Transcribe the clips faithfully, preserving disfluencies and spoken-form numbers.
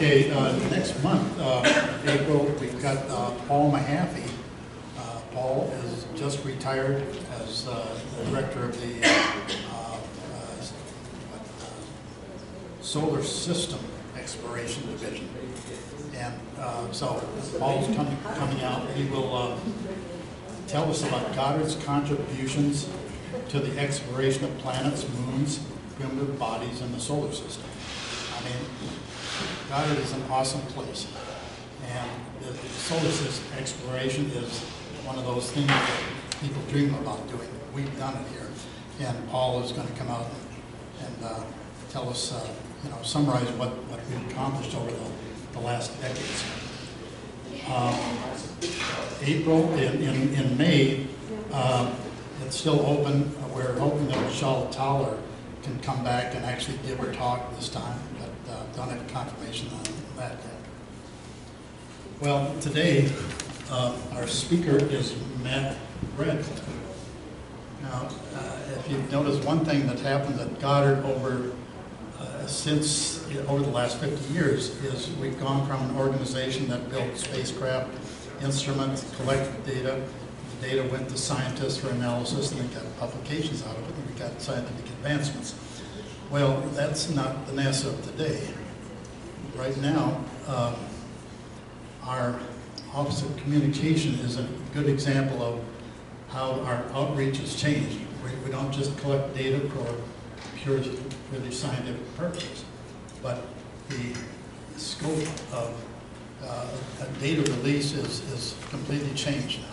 Okay, uh, next month, uh, April, we've got uh, Paul Mahaffy. Uh, Paul is just retired as uh, the director of the uh, uh, Solar System Exploration Division. And uh, so Paul's coming, coming out. He will uh, tell us about Goddard's contributions to the exploration of planets, moons, primitive bodies in the solar system. I mean, Goddard is an awesome place, and the solar system exploration is one of those things that people dream about doing. We've done it here, and Paul is going to come out and, and uh, tell us, uh, you know, summarize what, what we've accomplished over the, the last decades. Um, April, in, in, in May, uh, it's still open. We're hoping that Michelle Taller can come back and actually give her talk this time, but uh, don't have confirmation on that yet. Well, today, um, our speaker is Matt Radcliffe. Now, uh, if you've noticed one thing that's happened at Goddard over, uh, since, over the last fifty years, is we've gone from an organization that built spacecraft, instruments, collected data. The data went to scientists for analysis, and they got publications out of it, and we got scientific advancements. Well, that's not the NASA of today. Right now, um, our Office of Communication is a good example of how our outreach has changed. We, we don't just collect data for pure, purely scientific purposes, but the scope of uh, a data release is, is completely changed now.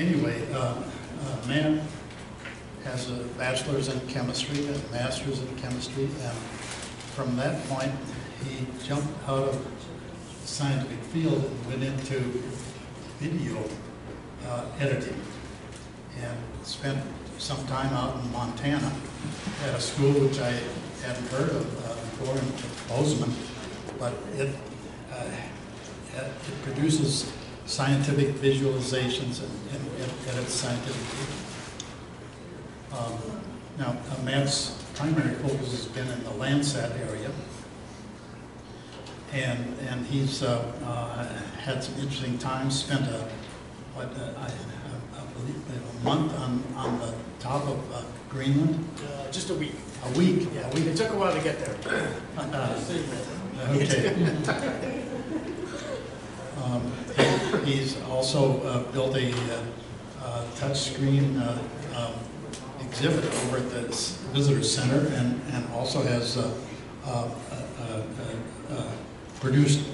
Anyway, uh, uh, Matt has a bachelor's in chemistry and a master's in chemistry, and from that point, he jumped out of the scientific field and went into video uh, editing, and spent some time out in Montana at a school which I hadn't heard of uh, before, in Bozeman, but it, uh, it produces scientific visualizations and, and, and its scientific. Um, now, uh, Matt's primary focus has been in the Landsat area, and and he's uh, uh, had some interesting times. Spent a what uh, I, I believe a month on on the top of uh, Greenland. Uh, just a week. A week. Yeah, a week. It took a while to get there. uh, okay. Um, he's also uh, built a uh, uh, touchscreen uh, um, exhibit over at the visitor center, and, and also has uh, uh, uh, uh, uh, produced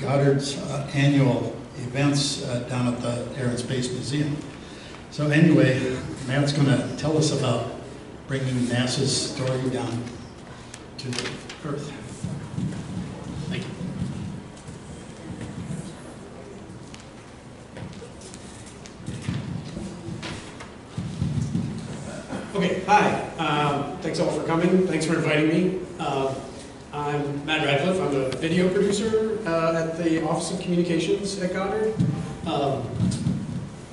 Goddard's uh, annual events uh, down at the Air and Space Museum. So anyway, Matt's going to tell us about bringing NASA's story down to the Earth. Okay, hi. Um, thanks all for coming. Thanks for inviting me. Uh, I'm Matt Radcliffe. I'm a video producer uh, at the Office of Communications at Goddard, um,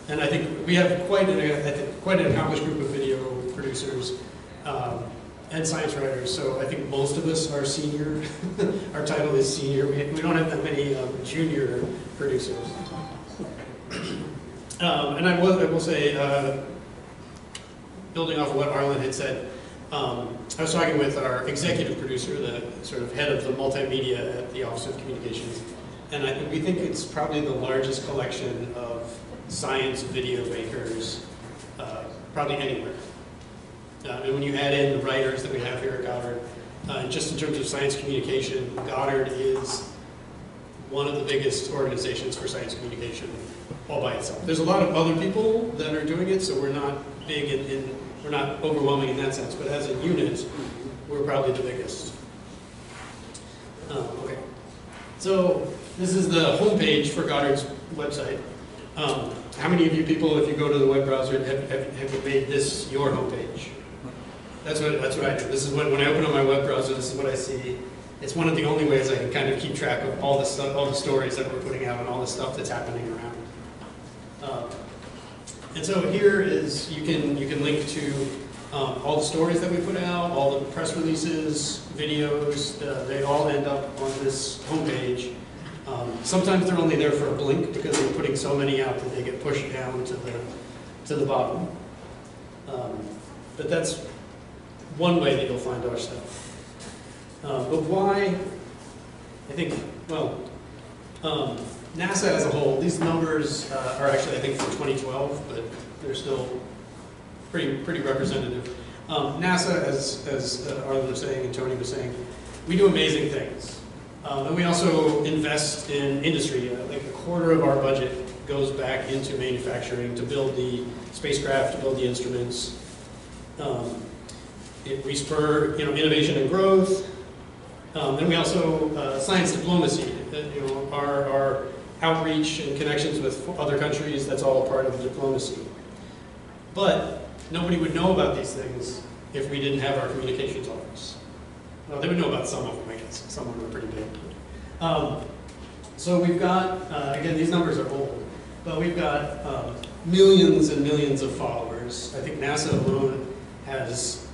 and I think we have quite an I think quite an accomplished group of video producers um, and science writers. So I think most of us are senior. Our title is senior. We, we don't have that many um, junior producers. Um, and I will I will say. Uh, Building off of what Arlen had said, um, I was talking with our executive producer, the sort of head of the multimedia at the Office of Communications, and I think we think it's probably the largest collection of science video makers uh, probably anywhere. Uh, and when you add in the writers that we have here at Goddard, uh, just in terms of science communication, Goddard is one of the biggest organizations for science communication all by itself. There's a lot of other people that are doing it, so we're not big and, and we're not overwhelming in that sense, but as a unit, we're probably the biggest. Um, okay, so this is the homepage for Goddard's website. Um, how many of you people, if you go to the web browser, have, have, have you made this your homepage? That's what that's what I do. This is what, when I open up my web browser, this is what I see. It's one of the only ways I can kind of keep track of all the stuff, all the stories that we're putting out, and all the stuff that's happening around. Um, and so here is you can you can link to Um, all the stories that we put out, all the press releases, videos, uh, they all end up on this homepage. Um, sometimes they're only there for a blink because they're putting so many out that they get pushed down to the, to the bottom. Um, but that's one way that you'll find our stuff. Uh, but why, I think, well, um, NASA as a whole, these numbers uh, are actually, I think, for twenty twelve, but they're still pretty pretty representative. Um, NASA, as, as uh, Arlen was saying and Tony was saying, we do amazing things. Um, and we also invest in industry. Uh, like a quarter of our budget goes back into manufacturing to build the spacecraft, to build the instruments. Um, it, we spur you know, innovation and growth. Um, and we also, uh, science diplomacy, uh, you know, our, our outreach and connections with other countries, that's all part of diplomacy. But nobody would know about these things if we didn't have our communications office. Well, they would know about some of them, I guess. Some of them are pretty big. Um, so we've got, uh, again, these numbers are old, but we've got um, millions and millions of followers. I think NASA alone has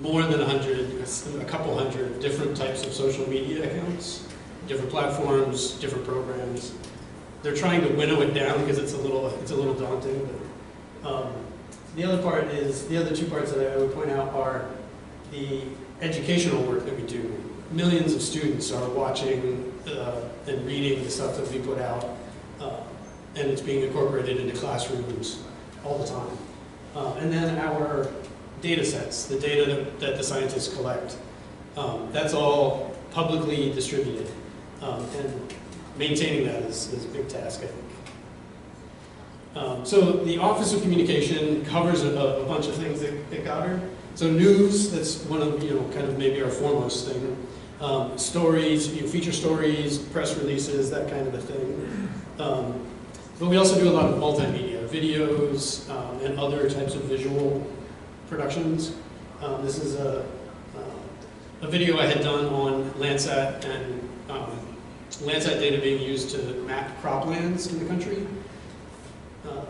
more than a hundred, a couple hundred different types of social media accounts, different platforms, different programs. They're trying to winnow it down because it's a little, it's a little daunting. But, um, the other part is, the other two parts that I would point out are the educational work that we do. Millions of students are watching uh, and reading the stuff that we put out, uh, and it's being incorporated into classrooms all the time. Uh, and then our data sets, the data that, that the scientists collect, um, that's all publicly distributed. Um, and maintaining that is, is a big task, I think. Um, so the Office of Communication covers a, a bunch of things that, that Goddard. So news, that's one of, you know, kind of maybe our foremost thing. Um, stories, you know, feature stories, press releases, that kind of a thing. Um, but we also do a lot of multimedia, videos, um, and other types of visual productions. Um, this is a, uh, a video I had done on Landsat and um, Landsat data being used to map croplands in the country. Uh,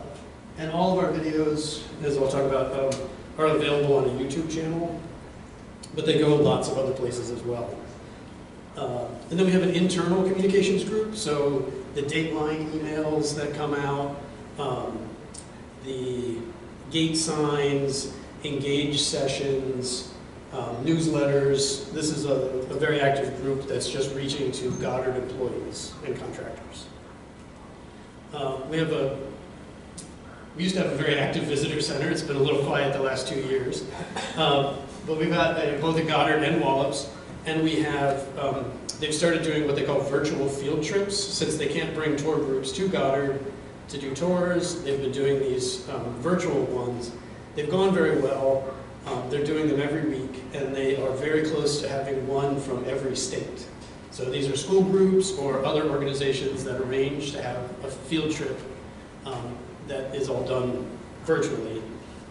and all of our videos, as I'll talk about, um, are available on a YouTube channel, but they go lots of other places as well. Uh, and then we have an internal communications group, so the dateline emails that come out, um, the gate signs, engage sessions, um, newsletters. This is a, a very active group that's just reaching to Goddard employees and contractors. Uh, we have a We used to have a very active visitor center. It's been a little quiet the last two years. Um, but we've got uh, both at Goddard and Wallops, and we have, um, they've started doing what they call virtual field trips. Since they can't bring tour groups to Goddard to do tours, they've been doing these um, virtual ones. They've gone very well. Um, they're doing them every week, and they are very close to having one from every state. So these are school groups or other organizations that arrange to have a field trip. Um, that is all done virtually.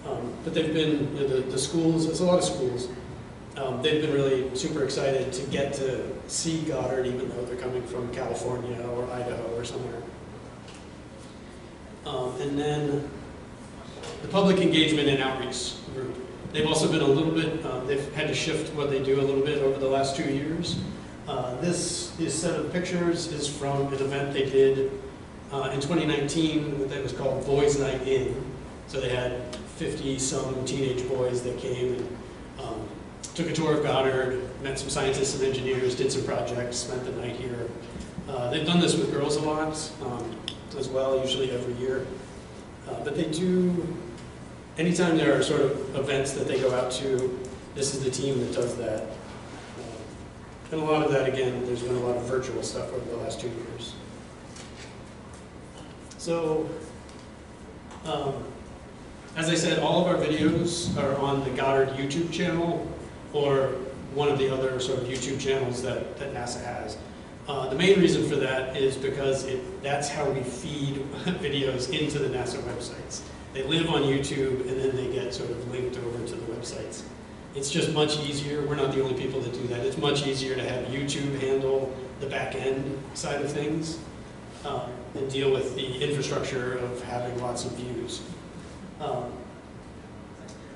Um, but they've been, you know, the, the schools, there's a lot of schools, um, they've been really super excited to get to see Goddard, even though they're coming from California or Idaho or somewhere. Um, and then the public engagement and outreach group. They've also been a little bit, uh, they've had to shift what they do a little bit over the last two years. Uh, this, this set of pictures is from an event they did Uh, in twenty nineteen, that was called Boys Night In. So they had fifty some teenage boys that came and um, took a tour of Goddard, met some scientists and engineers, did some projects, spent the night here. Uh, they've done this with girls a lot um, as well, usually every year. Uh, but they do, anytime there are sort of events that they go out to, this is the team that does that. Uh, and a lot of that, again, there's been a lot of virtual stuff over the last two years. So, um, as I said, all of our videos are on the Goddard YouTube channel or one of the other sort of YouTube channels that, that NASA has. Uh, the main reason for that is because it, that's how we feed videos into the NASA websites. They live on YouTube and then they get sort of linked over to the websites. It's just much easier. We're not the only people that do that. It's much easier to have YouTube handle the back end side of things. Um, and deal with the infrastructure of having lots of views. Um,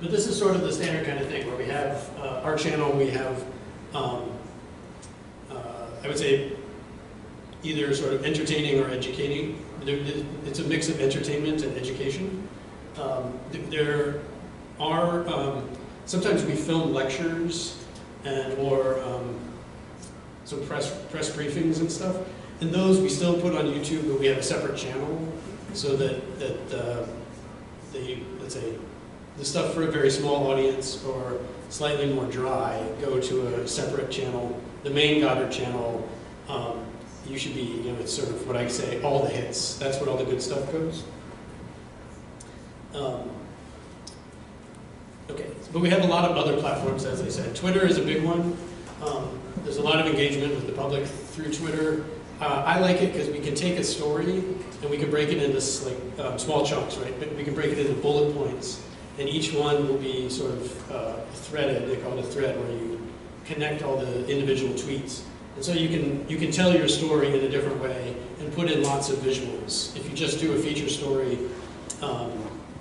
But this is sort of the standard kind of thing where we have uh, our channel, we have, um, uh, I would say, either sort of entertaining or educating. It's a mix of entertainment and education. Um, there are, um, sometimes we film lectures and or um, some press, press briefings and stuff. And those we still put on YouTube, but we have a separate channel so that, that uh, the, let's say, the stuff for a very small audience or slightly more dry go to a separate channel. The main Goddard channel, um, you should be, you know, it's sort of what I say, all the hits. That's where all the good stuff goes. Um, okay, but we have a lot of other platforms, as I said. Twitter is a big one. Um, there's a lot of engagement with the public through Twitter. Uh, I like it because we can take a story and we can break it into like um, small chunks, right? But we can break it into bullet points. And each one will be sort of uh, threaded, they call it a thread, where you connect all the individual tweets. And so you can, you can tell your story in a different way and put in lots of visuals. If you just do a feature story um,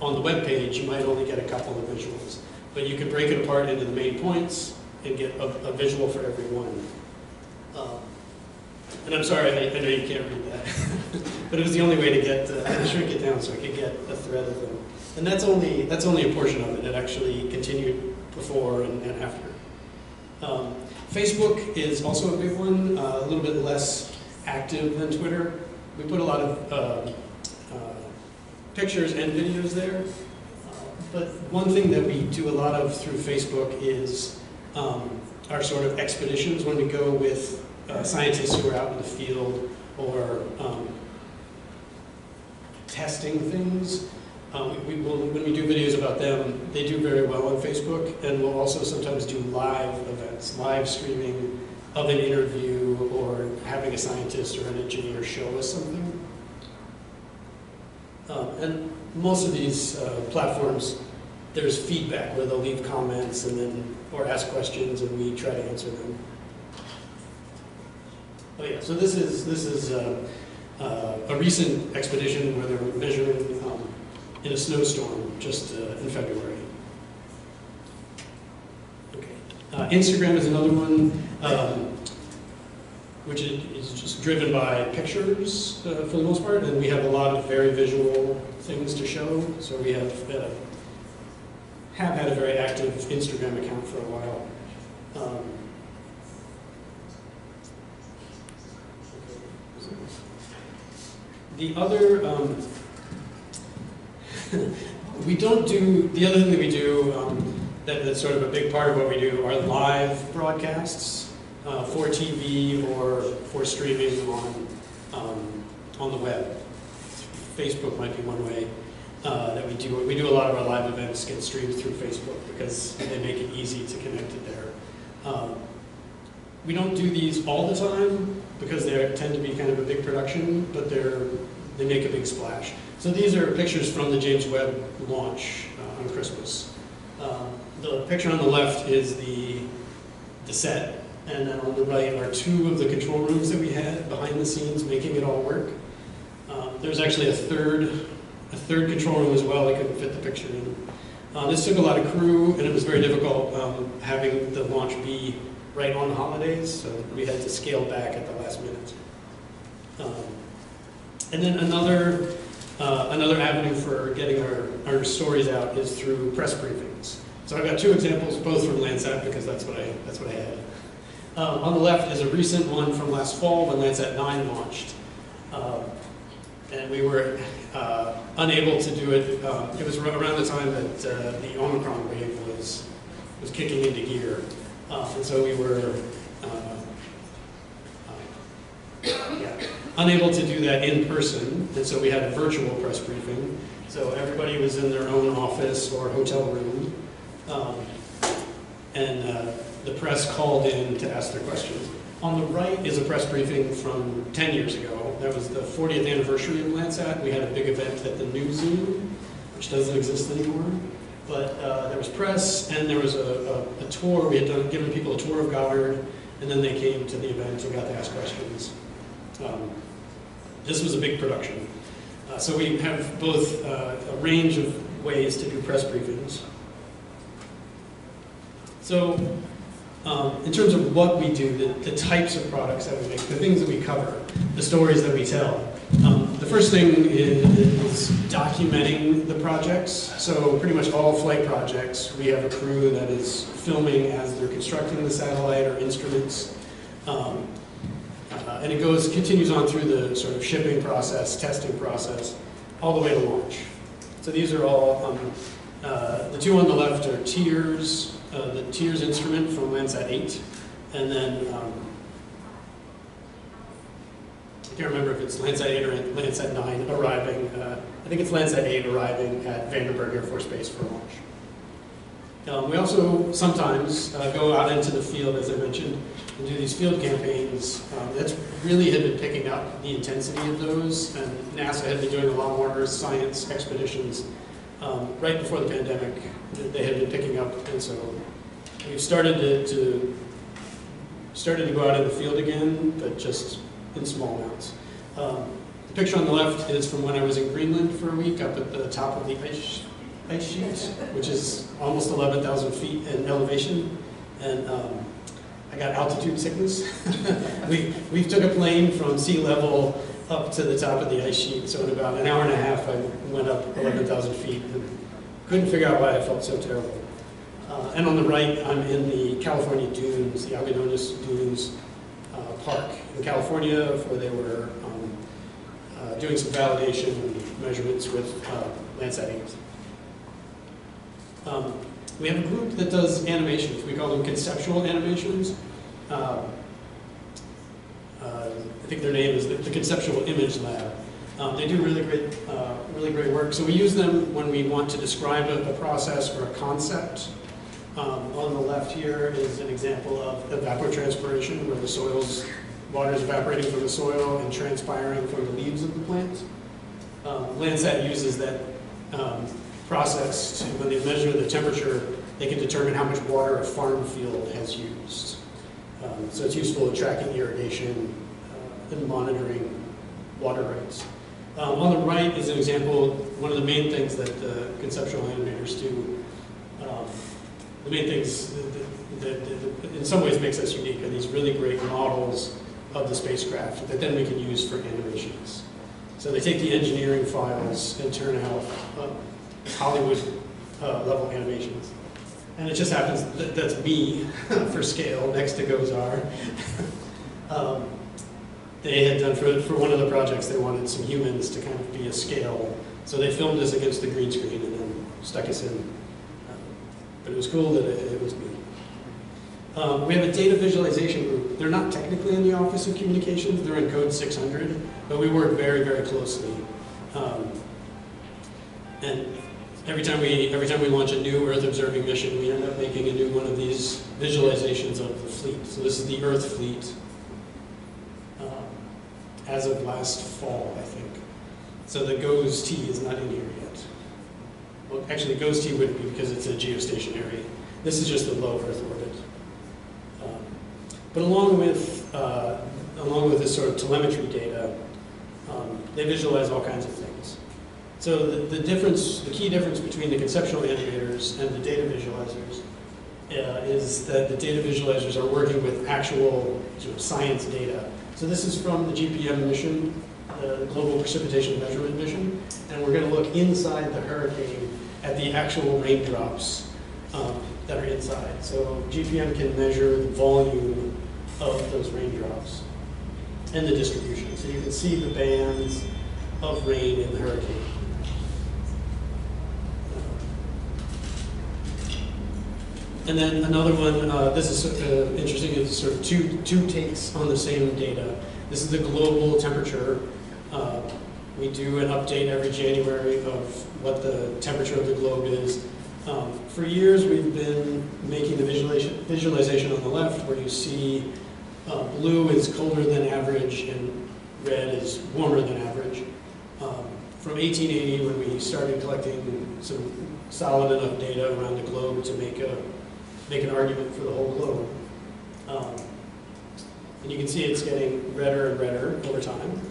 on the web page, you might only get a couple of visuals. But you can break it apart into the main points and get a, a visual for every one. Um, and I'm sorry, I, I know you can't read that. But it was the only way to get uh, shrink it down so I could get a thread of them. And that's only, that's only a portion of it. It actually continued before and, and after. Um, Facebook is also a big one, uh, a little bit less active than Twitter. We put a lot of uh, uh, pictures and videos there. Uh, but one thing that we do a lot of through Facebook is um, our sort of expeditions when we go with uh, scientists who are out in the field or um, testing things. Um, we will, when we do videos about them, they do very well on Facebook, and we'll also sometimes do live events, live streaming of an interview or having a scientist or an engineer show us something. Um, and most of these uh, platforms, there's feedback where they'll leave comments and then, or ask questions, and we try to answer them. Oh yeah, so this is, this is uh, uh, a recent expedition where they're measuring um, in a snowstorm just uh, in February. Okay. Uh, Instagram is another one, um, which is just driven by pictures uh, for the most part, and we have a lot of very visual things to show. So we have uh, have had a very active Instagram account for a while. Um, the other um, we don't do, the other thing that we do um, that, that's sort of a big part of what we do are live broadcasts uh, for T V or for streaming on, um, on the web. Facebook might be one way uh, that we do it. We do a lot of our live events get streamed through Facebook because they make it easy to connect it there. Um, we don't do these all the time because they tend to be kind of a big production, but they're, they make a big splash. So these are pictures from the James Webb launch uh, on Christmas. Uh, the picture on the left is the, the set, and then on the right are two of the control rooms that we had behind the scenes making it all work. Um, there's actually a third, a third control room as well. I couldn't fit the picture in. Uh, this took a lot of crew, and it was very difficult um, having the launch be right on the holidays, so we had to scale back at the last minute. Um, and then another, Uh, another avenue for getting our, our stories out is through press briefings. So I've got two examples, both from Landsat, because that's what I, that's what I had. Um, on the left is a recent one from last fall when Landsat nine launched. Um, and we were uh, unable to do it. Um, it was around the time that uh, the Omicron wave was, was kicking into gear. Uh, and so we were uh, uh, yeah. unable to do that in person, and so we had a virtual press briefing. So everybody was in their own office or hotel room, um, and uh, the press called in to ask their questions. On the right is a press briefing from ten years ago. That was the fortieth anniversary of Landsat. We had a big event at the New Zoo, which doesn't exist anymore. But uh, there was press, and there was a, a, a tour. We had done, given people a tour of Goddard, and then they came to the event and got to ask questions. Um, This was a big production. Uh, so we have both uh, a range of ways to do press briefings. So um, in terms of what we do, the, the types of products that we make, the things that we cover, the stories that we tell, um, the first thing is documenting the projects. So pretty much all flight projects, we have a crew that is filming as they're constructing the satellite or instruments. Um, uh, and it goes, continues on through the sort of shipping process, testing process, all the way to launch. So these are all, um, uh, the two on the left are TIRS, uh, the TIRS instrument from Landsat eight, and then, um, I can't remember if it's Landsat eight or Landsat nine arriving, uh, I think it's Landsat eight arriving at Vandenberg Air Force Base for launch. Um, we also sometimes uh, go out into the field, as I mentioned, and do these field campaigns. Um, that's really had been picking up the intensity of those, and NASA had been doing a lot more Earth science expeditions um, right before the pandemic. They had been picking up, and so we've started to, to started to go out in the field again, but just in small amounts. Um, the picture on the left is from when I was in Greenland for a week, up at the top of the ice. ice sheet, which is almost eleven thousand feet in elevation, and um, I got altitude sickness. we, we took a plane from sea level up to the top of the ice sheet, so in about an hour and a half I went up eleven thousand feet and couldn't figure out why I felt so terrible. Uh, and on the right, I'm in the California dunes, the Algodones Dunes uh, Park in California, where they were um, uh, doing some validation and measurements with uh, Landsat eight. Um, we have a group that does animations. We call them conceptual animations. Um, uh, I think their name is the, the Conceptual Image Lab. Um, they do really great, uh, really great work. So we use them when we want to describe a, a process or a concept. Um, on the left here is an example of evapotranspiration, where the soil's water is evaporating from the soil and transpiring from the leaves of the plant. Um, Landsat uses that. Um, process, and when they measure the temperature, they can determine how much water a farm field has used. Um, so it's useful in tracking irrigation uh, and monitoring water rights. Um, on the right is an example, one of the main things that the conceptual animators do, um, the main things that, that, that, that in some ways makes us unique are these really great models of the spacecraft that then we can use for animations. So they take the engineering files and turn out uh, Hollywood uh, level animations. And it just happens that that's me for scale next to GOES-R. um, they had done, for, for one of the projects, they wanted some humans to kind of be a scale. So they filmed us against the green screen and then stuck us in. Um, but it was cool that it, it was me. Um, we have a data visualization group. They're not technically in the Office of Communications, they're in Code six hundred, but we work very, very closely. Um, and Every time we every time we launch a new Earth observing mission, we end up making a new one of these visualizations of the fleet. So this is the Earth fleet um, as of last fall, I think. So the GOES-T is not in here yet. Well, actually, GOES-T wouldn't be because it's a geostationary. This is just the low Earth orbit. Um, but along with uh, along with this sort of telemetry data, um, they visualize all kinds of things. So the, the difference, the key difference between the conceptual animators and the data visualizers uh, is that the data visualizers are working with actual sort of science data. So this is from the G P M mission, the Global Precipitation Measurement mission, and we're going to look inside the hurricane at the actual raindrops um, that are inside. So G P M can measure the volume of those raindrops and the distribution. So you can see the bands of rain in the hurricane. And then another one, uh, this is uh, interesting, is sort of two, two takes on the same data. This is the global temperature. Uh, we do an update every January of what the temperature of the globe is. Um, for years, we've been making the visualization, visualization on the left, where you see uh, blue is colder than average and red is warmer than average. Um, from eighteen eighty, when we started collecting some solid enough data around the globe to make a make an argument for the whole globe. Um, and you can see it's getting redder and redder over time.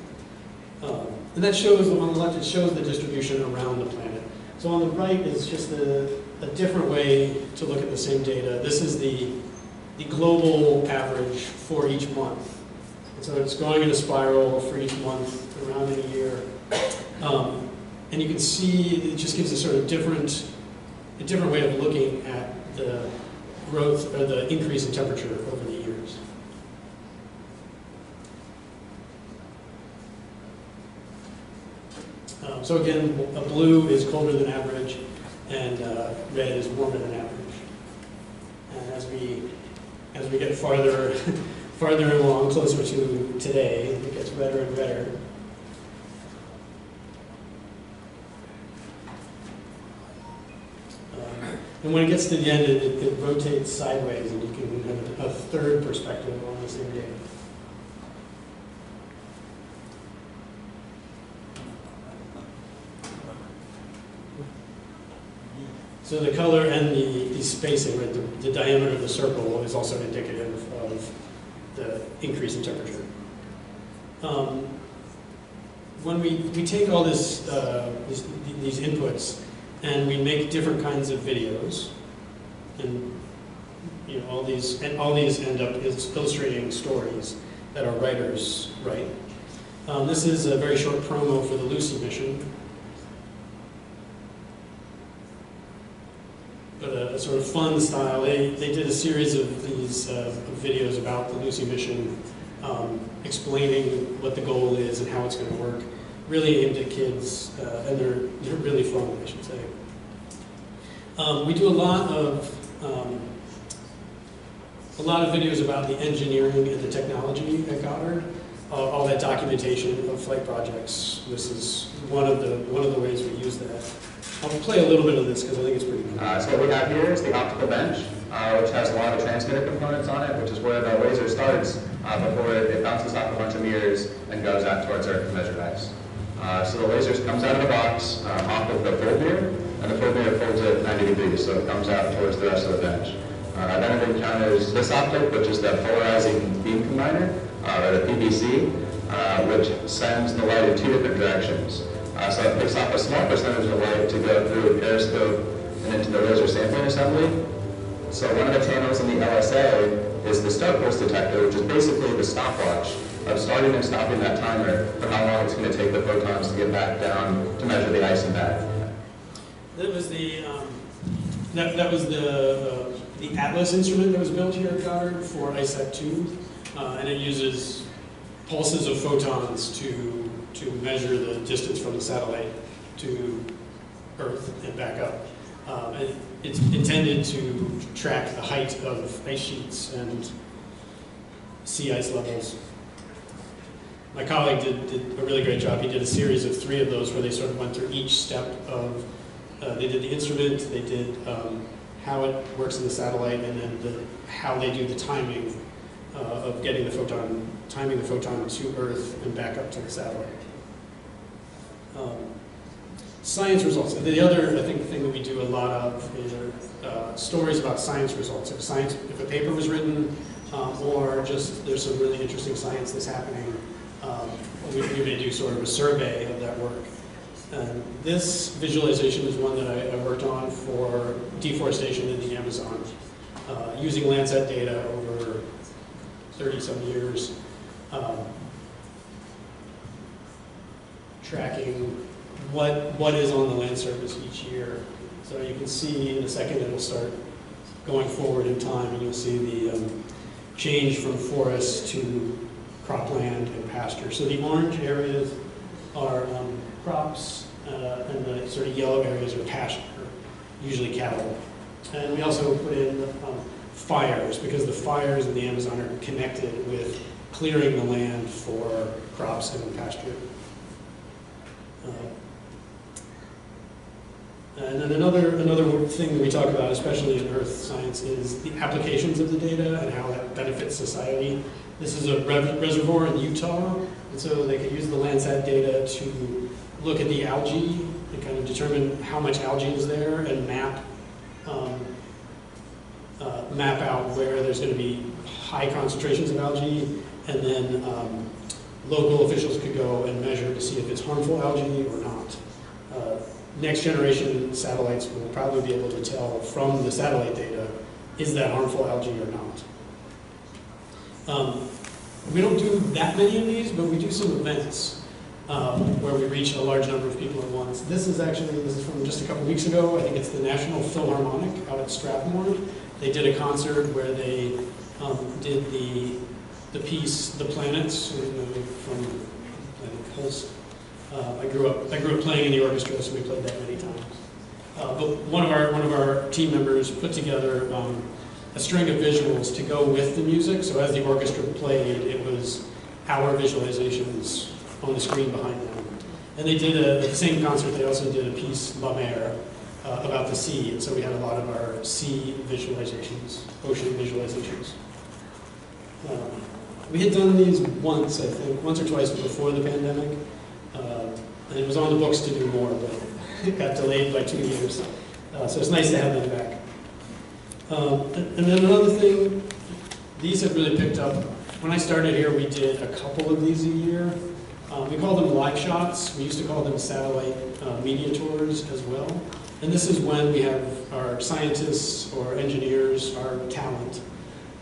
Um, and that shows, on the left, it shows the distribution around the planet. So on the right is just the, a different way to look at the same data. This is the, the global average for each month. And so it's going in a spiral for each month, around in a year. Um, and you can see it just gives a sort of different, a different way of looking at the growth or the increase in temperature over the years. Um, so again, a blue is colder than average, and uh, red is warmer than average. And as we as we get farther farther along, closer to today, it gets redder and redder. Um, and when it gets to the end, it, it, it rotates sideways, and you can have a third perspective on the same data. So the color and the, the spacing, right, the, the diameter of the circle is also indicative of the increase in temperature. Um, when we, we take all this, uh, this, these inputs and we make different kinds of videos, and you know, all these and all these end up is illustrating stories that our writers write. Um, this is a very short promo for the Lucy mission. A, a sort of fun style. They, they did a series of these uh, videos about the Lucy mission, um, explaining what the goal is and how it's going to work. Really aimed at kids, uh, and they're, they're really fun, I should say. Um, we do a lot of um, a lot of videos about the engineering and the technology at Goddard. Uh, all that documentation of flight projects. This is one of the one of the ways we use that. I'll play a little bit of this because I think it's pretty cool. Uh, so what we got here is the optical bench, uh, which has a lot of transmitter components on it, which is where the laser starts uh, before it bounces off a bunch of mirrors and goes out towards Earth to measure X. Uh, so the laser comes out of the box um, off of the fold mirror, and the fold mirror folds at ninety degrees, so it comes out towards the rest of the bench. Uh, then it encounters this optic, which is the polarizing beam combiner, uh, or the P B C, uh, which sends the light in two different directions. Uh, so it picks off a small percentage of light to go through a periscope and into the laser sampling assembly. So one of the channels in the L S A is the start pulse detector, which is basically the stopwatch of starting and stopping that timer for how long it's going to take the photons to get back down to measure the ice and back. That was the um, that, that was the uh, the Atlas instrument that was built here at Goddard for ICESat two, uh, and it uses pulses of photons to. to measure the distance from the satellite to Earth and back up. Um, and it's intended to track the height of ice sheets and sea ice levels. My colleague did, did a really great job. He did a series of three of those where they sort of went through each step of, uh, they did the instrument, they did um, how it works in the satellite, and then the, how they do the timing uh, of getting the photon, timing the photon to Earth and back up to the satellite. Um, science results. The other, I think, thing that we do a lot of is uh, stories about science results. If science, if a paper was written, um, or just there's some really interesting science that's happening, um, we, we may do sort of a survey of that work. And this visualization is one that I, I worked on for deforestation in the Amazon, uh, using Landsat data over thirty some years. Um, tracking what what is on the land surface each year. So you can see in a second it'll start going forward in time, and you'll see the um, change from forest to cropland and pasture. So the orange areas are um, crops, uh, and the sort of yellow areas are pasture, usually cattle. And we also put in um, fires, because the fires in the Amazon are connected with clearing the land for crops and pasture. Uh, and then another, another thing that we talk about, especially in earth science, is the applications of the data and how that benefits society. This is a rev reservoir in Utah, and so they could use the Landsat data to look at the algae and kind of determine how much algae is there and map, um, uh, map out where there's going to be high concentrations of algae. And then um, local officials could go and measure to see if it's harmful algae or not. Uh, next generation satellites will probably be able to tell from the satellite data, is that harmful algae or not? Um, we don't do that many of these, but we do some events um, where we reach a large number of people at once. This is actually, this is from just a couple weeks ago. I think it's the National Philharmonic out at Stratmore. They did a concert where they um, did the the piece The Planets, from Pulse. Uh, I grew up I grew up playing in the orchestra, so we played that many times. Uh, but one of our one of our team members put together um, a string of visuals to go with the music. So as the orchestra played, it was our visualizations on the screen behind them. And they did a, at the same concert, they also did a piece, La Mer, uh, about the sea. And so we had a lot of our sea visualizations, ocean visualizations. Um, We had done these once, I think, once or twice before the pandemic, uh, and it was on the books to do more, but it got delayed by two years. Uh, so it's nice to have them back. Um, and, and then another thing, these have really picked up. When I started here, we did a couple of these a year. Um, we call them live shots. We used to call them satellite uh, media tours as well. And this is when we have our scientists or engineers, our talent,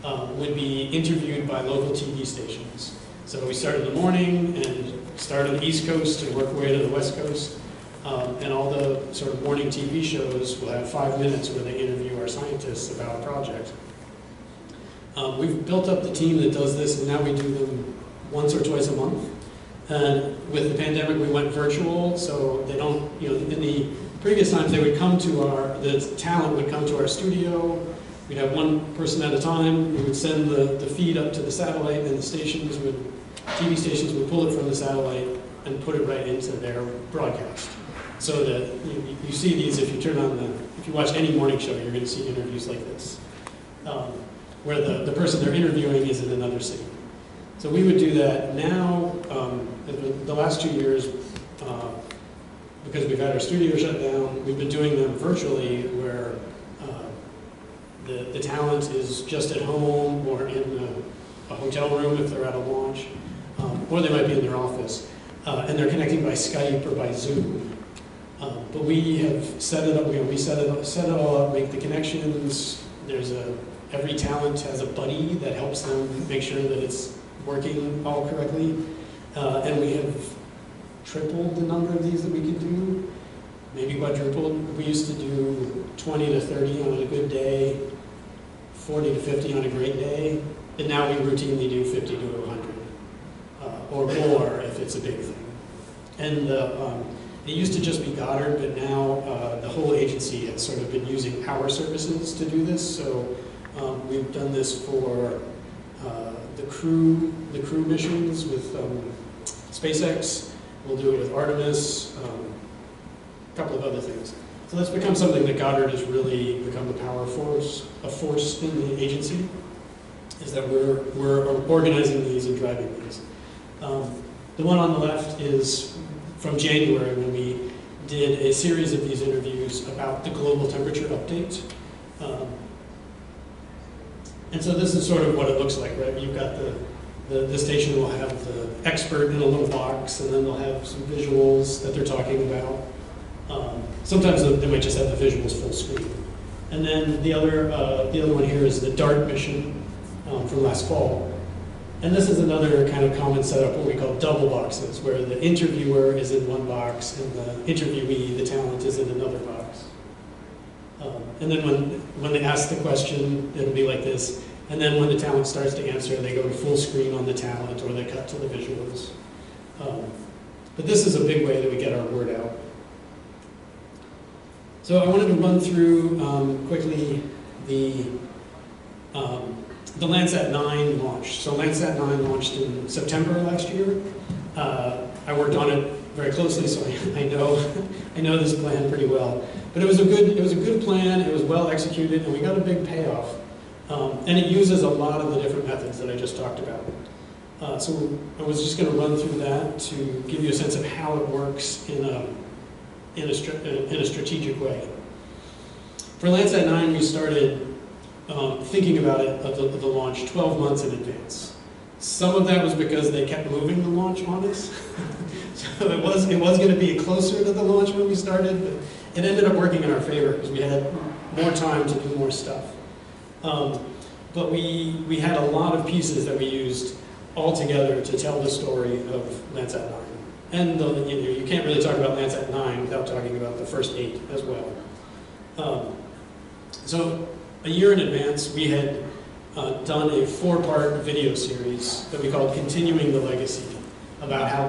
Uh, would be interviewed by local T V stations. So we start in the morning and start on the East Coast and work our way to the West Coast. Um, and all the sort of morning T V shows will have five minutes where they interview our scientists about a project. Um, we've built up the team that does this, and now we do them once or twice a month. And with the pandemic, we went virtual, so they don't, you know, in the previous times they would come to our, the talent would come to our studio. We'd have one person at a time. We would send the, the feed up to the satellite, and the stations would, T V stations would pull it from the satellite and put it right into their broadcast. So that you, you see these, if you turn on the, if you watch any morning show, you're going to see interviews like this, um, where the, the person they're interviewing is in another city. So we would do that now. Um, the last two years, uh, because we've had our studio shut down, we've been doing them virtually, where The, the talent is just at home or in a, a hotel room if they're at a launch, um, or they might be in their office, uh, and they're connecting by Skype or by Zoom. Um, but we have set it up. We, we set it up, set it all up, make the connections. There's a every talent has a buddy that helps them make sure that it's working all correctly, uh, and we have tripled the number of these that we could do. Maybe quadrupled. We used to do twenty to thirty on a good day, forty to fifty on a great day, and now we routinely do fifty to a hundred, uh, or more if it's a big thing. And uh, um, it used to just be Goddard, but now uh, the whole agency has sort of been using our services to do this. So um, we've done this for uh, the crew, the crew missions with um, SpaceX. We'll do it with Artemis. Um, couple of other things. So that's become something that Goddard has really become the power force, a force in the agency, is that we're, we're organizing these and driving these. Um, the one on the left is from January, when we did a series of these interviews about the global temperature update. Um, and so this is sort of what it looks like, right? You've got the, the, the station will have the expert in a little box, and then they'll have some visuals that they're talking about. Um, sometimes they might just have the visuals full screen. And then the other, uh, the other one here is the DART mission um, from last fall. And this is another kind of common setup, what we call double boxes, where the interviewer is in one box and the interviewee, the talent, is in another box. Um, and then when, when they ask the question, it'll be like this. And then when the talent starts to answer, they go to full screen on the talent, or they cut to the visuals. Um, but this is a big way that we get our word out. So I wanted to run through um, quickly the, um, the Landsat nine launch. So Landsat nine launched in September last year. Uh, I worked on it very closely, so I, I know I know this plan pretty well. But it was a good it was a good plan. It was well executed, and we got a big payoff. Um, and it uses a lot of the different methods that I just talked about. Uh, so I was just going to run through that to give you a sense of how it works in a In a, in a strategic way. For Landsat nine, we started um, thinking about it, of the, of the launch, twelve months in advance. Some of that was because they kept moving the launch on us. So it was it was going to be closer to the launch when we started, but it ended up working in our favor because we had more time to do more stuff. Um, but we we had a lot of pieces that we used all together to tell the story of Landsat nine. And the, you know, you can't really talk about Landsat nine without talking about the first eight as well. Um, so a year in advance, we had uh, done a four-part video series that we called Continuing the Legacy, about how